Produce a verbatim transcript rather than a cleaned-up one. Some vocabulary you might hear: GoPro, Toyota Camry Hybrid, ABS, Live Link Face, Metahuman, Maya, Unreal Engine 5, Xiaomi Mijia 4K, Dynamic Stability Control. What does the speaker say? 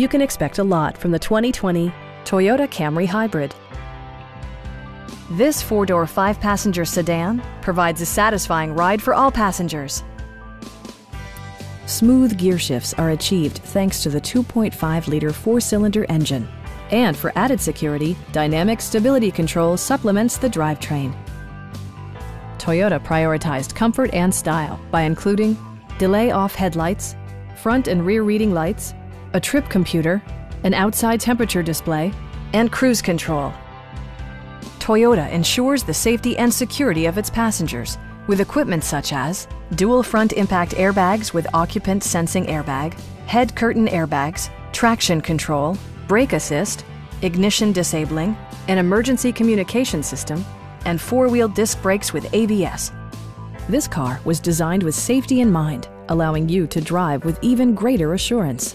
You can expect a lot from the twenty twenty Toyota Camry Hybrid. This four-door, five-passenger sedan provides a satisfying ride for all passengers. Smooth gear shifts are achieved thanks to the two point five liter four-cylinder engine. And for added security, Dynamic Stability Control supplements the drivetrain. Toyota prioritized comfort and style by including delay off headlights, front and rear reading lights, a trip computer, an outside temperature display, and cruise control. Toyota ensures the safety and security of its passengers with equipment such as dual front impact airbags with occupant sensing airbag, head curtain airbags, traction control, brake assist, ignition disabling, an emergency communication system, and four-wheel disc brakes with A B S. This car was designed with safety in mind, allowing you to drive with even greater assurance.